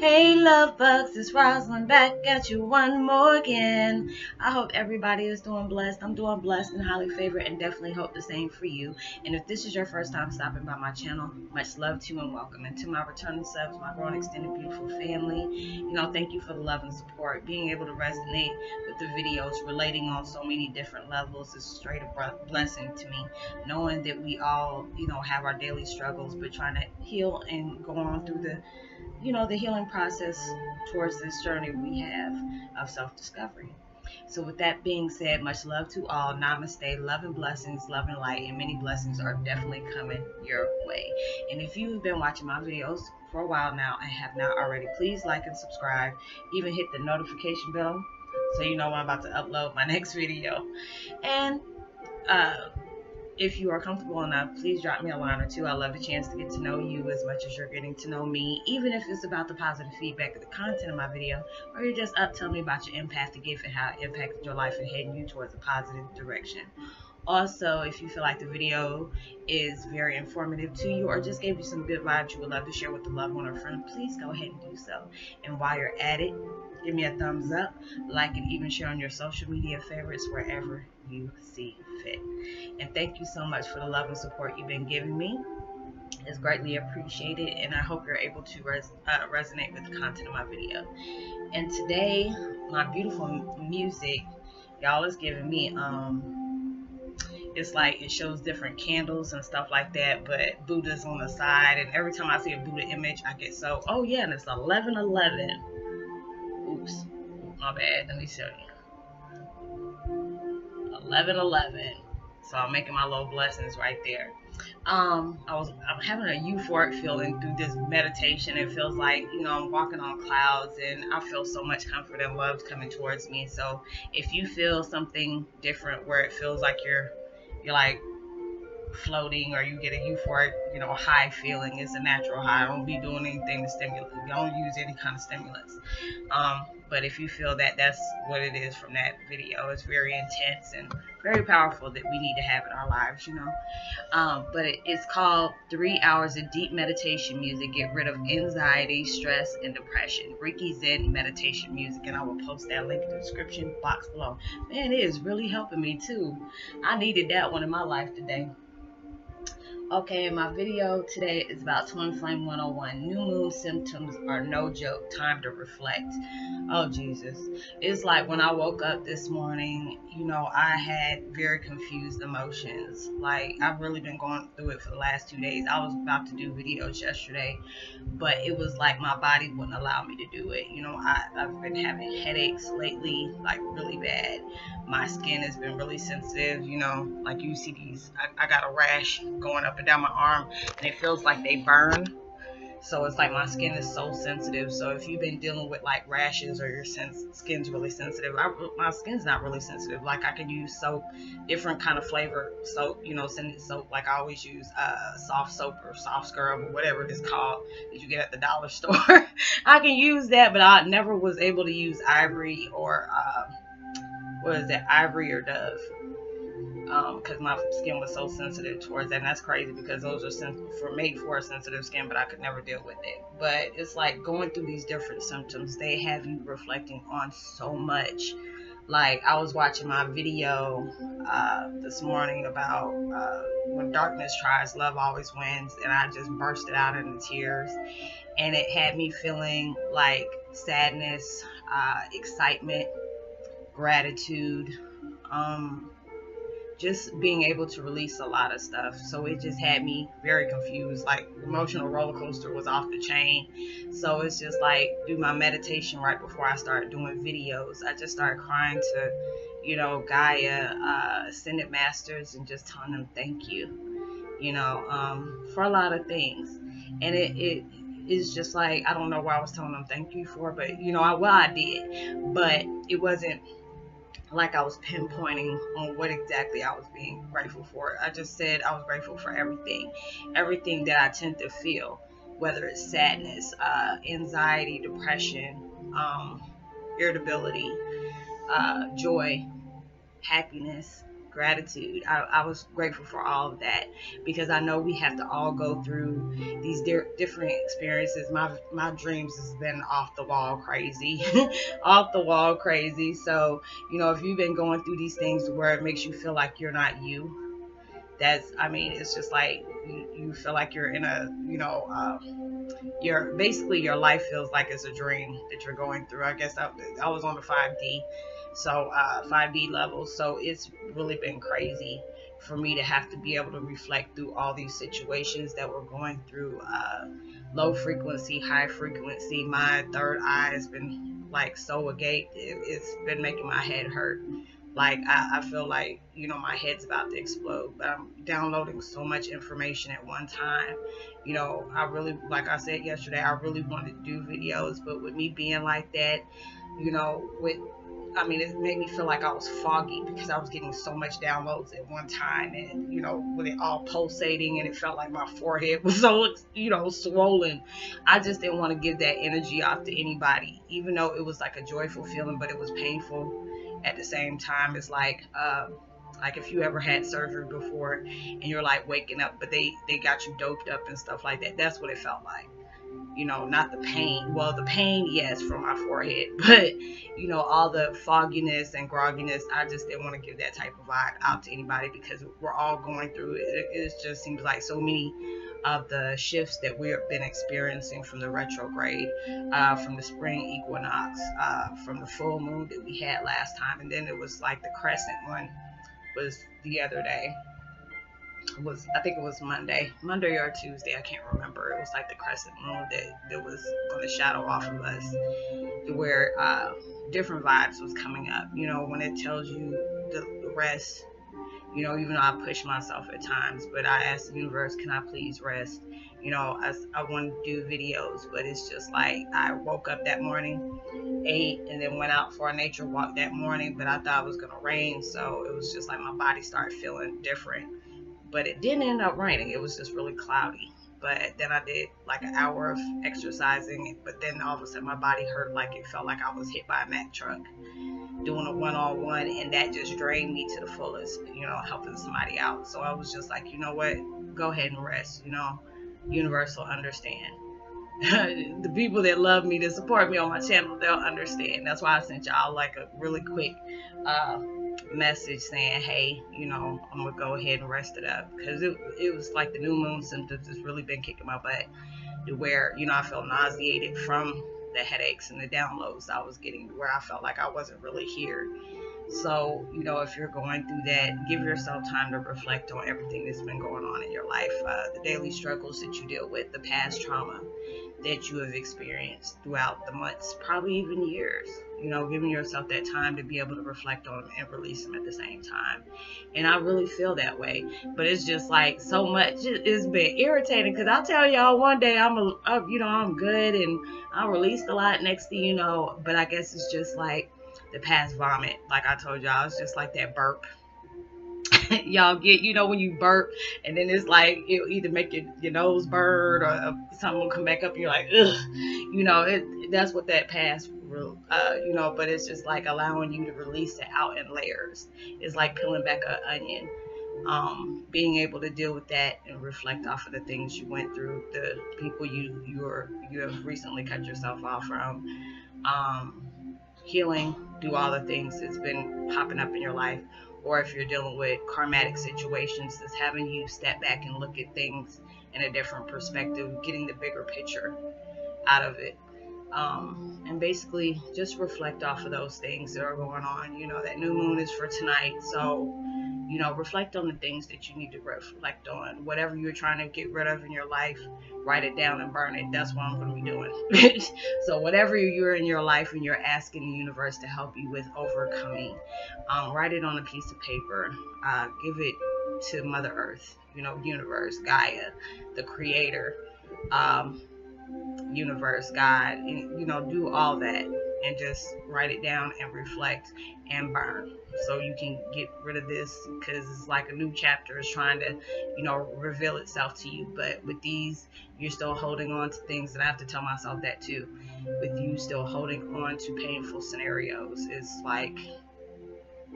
Hey love bugs, it's Roslynn back at you one more again. I hope everybody is doing blessed. I'm doing blessed and highly favored, and definitely hope the same for you. And if this is your first time stopping by my channel, much love to you and welcome. And to my returning subs, my growing extended beautiful family, you know, thank you for the love and support. Being able to resonate with the videos, relating on so many different levels is straight a blessing to me. Knowing that we all, you know, have our daily struggles, but trying to heal and go on through the, you know, the healing process towards this journey we have of self-discovery. So with that being said, much love to all. Namaste, love and blessings, love and light, and many blessings are definitely coming your way. And if you've been watching my videos for a while now and have not already, please like and subscribe. Even hit the notification bell so you know when I'm about to upload my next video. And if you are comfortable enough, please drop me a line or two. I love the chance to get to know you as much as you're getting to know me, even if it's about the positive feedback of the content of my video, or you're just up telling me about your impact, the gift, and how it impacted your life and heading you towards a positive direction. Also, if you feel like the video is very informative to you or just gave you some good vibes you would love to share with a loved one or friend, please go ahead and do so. And while you're at it, give me a thumbs up, like, and even share on your social media favorites wherever you see fit. And thank you so much for the love and support you've been giving me. It's greatly appreciated, and I hope you're able to resonate with the content of my video. And today, my beautiful music, y'all, is giving me it's like it shows different candles and stuff like that, but Buddha's on the side, and every time I see a Buddha image I get so, oh yeah. And it's 11:11. Oops, my bad, let me show you. 11:11. So I'm making my little blessings right there. I'm having a euphoric feeling through this meditation. It feels like, you know, I'm walking on clouds, and I feel so much comfort and love coming towards me. So if you feel something different where it feels like you're like floating, or you get a euphoric, you know, high feeling, it's a natural high. I don't be doing anything to stimulate. Don't use any kind of stimulants. But if you feel that, that's what it is from that video. It's very intense and very powerful that we need to have in our lives, you know. But it's called 3 hours of deep meditation music. Get rid of anxiety, stress, and depression. Reiki Zen meditation music, and I will post that link in the description box below. Man, it is really helping me too. I needed that one in my life today. Okay, my video today is about Twin Flame 101. New moon symptoms are no joke. Time to reflect. Oh, Jesus. It's like when I woke up this morning, you know, I had very confused emotions. Like, I've really been going through it for the last 2 days. I was about to do videos yesterday, but it was like my body wouldn't allow me to do it. You know, I've been having headaches lately, like really bad. My skin has been really sensitive, you know, like you see these. I got a rash going up down my arm, and it feels like they burn. So it's like my skin is so sensitive. So if you've been dealing with like rashes, or your skin's really sensitive, my skin's not really sensitive. Like, I can use soap, different kind of flavor soap, you know, scented soap. Like, I always use soft soap or soft scrub or whatever it is called that you get at the dollar store. I can use that, but I never was able to use Ivory or what is it, Ivory or Dove, because my skin was so sensitive towards that. And that's crazy, because those are made for sensitive skin, but I could never deal with it. But it's like going through these different symptoms, they have you reflecting on so much. Like, I was watching my video this morning about when darkness tries, love always wins, and I just bursted out into tears. And it had me feeling like sadness, excitement, gratitude, just being able to release a lot of stuff. So it just had me very confused. Like, emotional roller coaster was off the chain. So it's just like, do my meditation right before I started doing videos. I just started crying to, you know, Gaia, ascended masters, and just telling them thank you, you know, for a lot of things. And it is just like, I don't know what I was telling them thank you for, but you know, I did, but it wasn't like I was pinpointing on what exactly I was being grateful for. I just said I was grateful for everything that I tend to feel, whether it's sadness, anxiety, depression, irritability, joy, happiness, gratitude. I was grateful for all of that, because I know we have to all go through these different experiences. My dreams has been off the wall crazy, off the wall crazy. So, you know, if you've been going through these things where it makes you feel like you're not you, that's, I mean, it's just like you feel like you're in a, you know, basically your life feels like it's a dream that you're going through. I guess I was on the 5D. So 5D level, so it's really been crazy for me to have to be able to reflect through all these situations that we're going through. Low frequency, high frequency, my third eye has been like so agape. It's been making my head hurt. Like I feel like, you know, my head's about to explode, but I'm downloading so much information at one time. You know, I really, like I said yesterday, I really wanted to do videos, but with me being like that, you know, I mean, it made me feel like I was foggy because I was getting so much downloads at one time, and, you know, with it all pulsating, and it felt like my forehead was so, you know, swollen. I just didn't want to give that energy off to anybody, even though it was like a joyful feeling, but it was painful at the same time. It's like if you ever had surgery before and you're like waking up, but they got you doped up and stuff like that. That's what it felt like. You know, not the pain. Well, the pain, yes, from my forehead, but, you know, all the fogginess and grogginess, I just didn't want to give that type of vibe out to anybody, because we're all going through it. It just seems like so many of the shifts that we have been experiencing from the retrograde, from the spring equinox, from the full moon that we had last time, and then it was like the crescent one was the other day. I think it was Monday or Tuesday, I can't remember. It was like the crescent moon that was going to shadow off of us, where different vibes was coming up. You know, when it tells you the rest, you know, even though I push myself at times, but I asked the universe, can I please rest? You know, I want to do videos, but it's just like I woke up that morning, ate, and then went out for a nature walk that morning, but I thought it was going to rain, so it was just like my body started feeling different. But it didn't end up raining. It was just really cloudy. But then I did like an hour of exercising. But then all of a sudden my body hurt, like it felt like I was hit by a Mack truck doing a one-on-one. And that just drained me to the fullest, you know, helping somebody out. So I was just like, you know what? Go ahead and rest. You know, universe will understand. The people that love me, that support me on my channel, they'll understand. That's why I sent y'all like a really quick message saying, hey, you know, I'm gonna go ahead and rest it up, because it was like the new moon symptoms has really been kicking my butt, to where, you know, I felt nauseated from the headaches and the downloads I was getting, where I felt like I wasn't really here. So, you know, if you're going through that, give yourself time to reflect on everything that's been going on in your life, the daily struggles that you deal with, the past trauma that you have experienced throughout the months, probably even years. You know, giving yourself that time to be able to reflect on them and release them at the same time. And I really feel that way. But it's just like so much. It's been irritating, because I'll tell y'all one day you know, I'm good and I released a lot, next thing you know. But I guess it's just like the past vomit. Like I told y'all, it's just like that burp. Y'all get, you know, when you burp and then it's like it'll either make your nose burn, or something will come back up and you're like, ugh, you know, that's what that past, you know. But it's just like allowing you to release it out in layers. It's like peeling back an onion, being able to deal with that and reflect off of the things you went through, the people you have recently cut yourself off from, healing, do all the things that's been popping up in your life. Or if you're dealing with karmatic situations, is having you step back and look at things in a different perspective, getting the bigger picture out of it. And basically just reflect off of those things that are going on. You know, that new moon is for tonight. So, you know, reflect on the things that you need to reflect on. Whatever you're trying to get rid of in your life, write it down and burn it. That's what I'm going to be doing. So whatever you're in your life and you're asking the universe to help you with overcoming, write it on a piece of paper. Give it to Mother Earth, you know, universe, Gaia, the creator, universe, God, and, you know, do all that. And just write it down and reflect and burn, so you can get rid of this, because it's like a new chapter is trying to, you know, reveal itself to you. But with these, you're still holding on to things, and I have to tell myself that too. With you still holding on to painful scenarios, it's like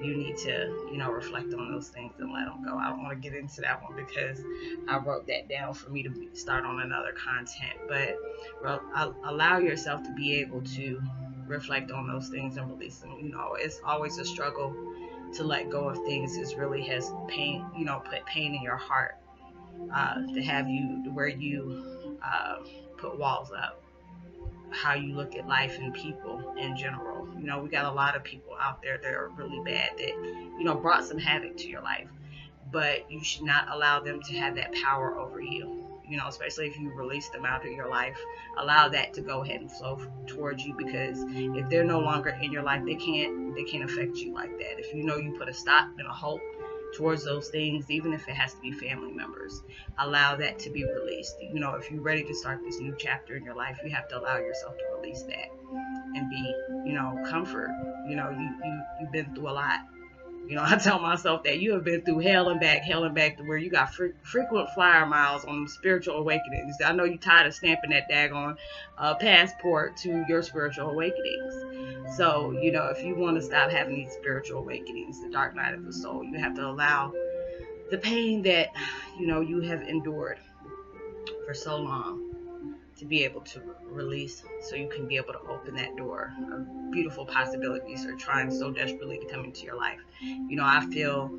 you need to, you know, reflect on those things and let them go. I don't want to get into that one because I wrote that down for me to start on another content. But allow yourself to be able to reflect on those things and release them. You know, it's always a struggle to let go of things. It really has pain, you know, put pain in your heart, to have you where you put walls up, how you look at life and people in general. You know, we got a lot of people out there that are really bad, that, you know, brought some havoc to your life, but you should not allow them to have that power over you. You know, especially if you release them out of your life, allow that to go ahead and flow towards you, because if they're no longer in your life, they can't affect you like that. If you know you put a stop and a halt towards those things, even if it has to be family members, allow that to be released. You know, if you're ready to start this new chapter in your life, you have to allow yourself to release that and be, you know, comfort. You know, you've been through a lot. You know, I tell myself that you have been through hell and back to where you got frequent flyer miles on spiritual awakenings. I know you're tired of stamping that daggone passport to your spiritual awakenings. So, you know, if you want to stop having these spiritual awakenings, the dark night of the soul, you have to allow the pain that, you know, you have endured for so long to be able to release, so you can be able to open that door of beautiful possibilities are trying so desperately to come into your life. You know, I feel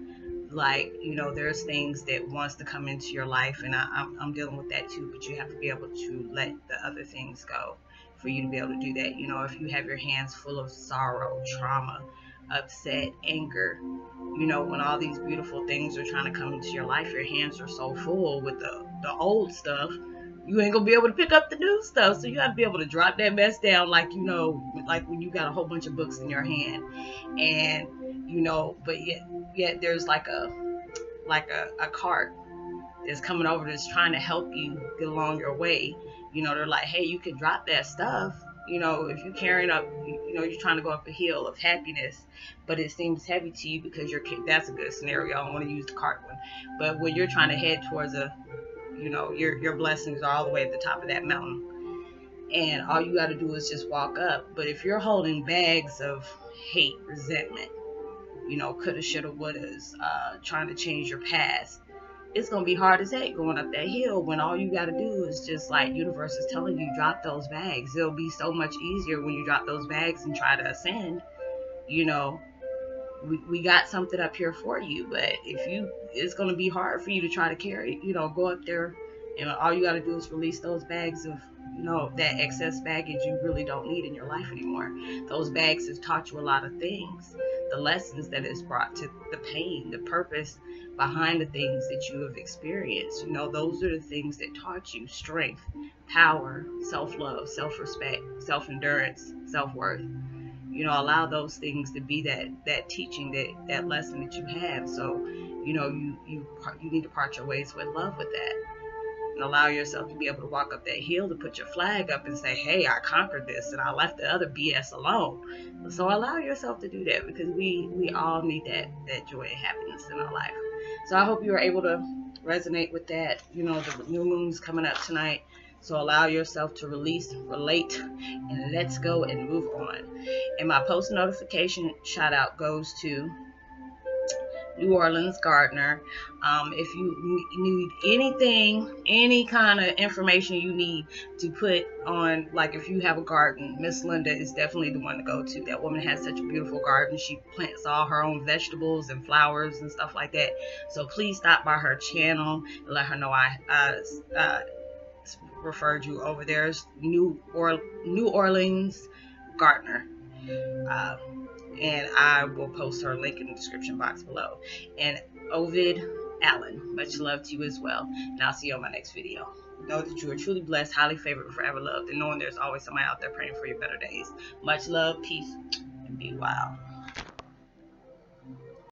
like, you know, there's things that wants to come into your life, and I'm dealing with that too, but you have to be able to let the other things go for you to be able to do that. You know, if you have your hands full of sorrow, trauma, upset, anger, you know, when all these beautiful things are trying to come into your life, your hands are so full with the old stuff, you ain't gonna be able to pick up the new stuff. So you gotta be able to drop that mess down, like, you know, like when you got a whole bunch of books in your hand, and, you know, but yet there's like a cart that's coming over that's trying to help you get along your way. You know, they're like, hey, you can drop that stuff. You know, if you're carrying up, you know, you're trying to go up a hill of happiness, but it seems heavy to you because you're, that's a good scenario. I don't want to use the cart one, but when you're trying to head towards a, you know, your blessings are all the way at the top of that mountain, and all you got to do is just walk up. But if you're holding bags of hate, resentment, you know, coulda, shoulda, wouldas, trying to change your past, it's gonna be hard as heck going up that hill when all you got to do is just, like, universe is telling you, drop those bags. It'll be so much easier when you drop those bags and try to ascend. You know, we got something up here for you, but if you, it's going to be hard for you to try to carry, you know, go up there, and all you got to do is release those bags of, you know, that excess baggage you really don't need in your life anymore. Those bags have taught you a lot of things, the lessons that it's brought, to the pain, the purpose behind the things that you have experienced. You know, those are the things that taught you strength, power, self-love, self-respect, self-endurance, self-worth. You know, allow those things to be that teaching, that lesson that you have. So, you know, you need to part your ways with love with that, and allow yourself to be able to walk up that hill, to put your flag up and say, hey, I conquered this, and I left the other BS alone. So allow yourself to do that, because we all need that joy and happiness in our life. So I hope you are able to resonate with that. You know, the new moon's coming up tonight, so allow yourself to release, relate, and let's go and move on. And my post notification shout out goes to New Orleans Gardener. If you need anything, any kind of information you need to put on, like if you have a garden, Miss Linda is definitely the one to go to. That woman has such a beautiful garden. She plants all her own vegetables and flowers and stuff like that. So please stop by her channel and let her know I referred you over there. It's New Orleans Gardener. And I will post her link in the description box below. And Ovid Allen, much love to you as well. And I'll see you on my next video. Know that you are truly blessed, highly favored, and forever loved. And knowing there's always somebody out there praying for your better days. Much love, peace, and be wild.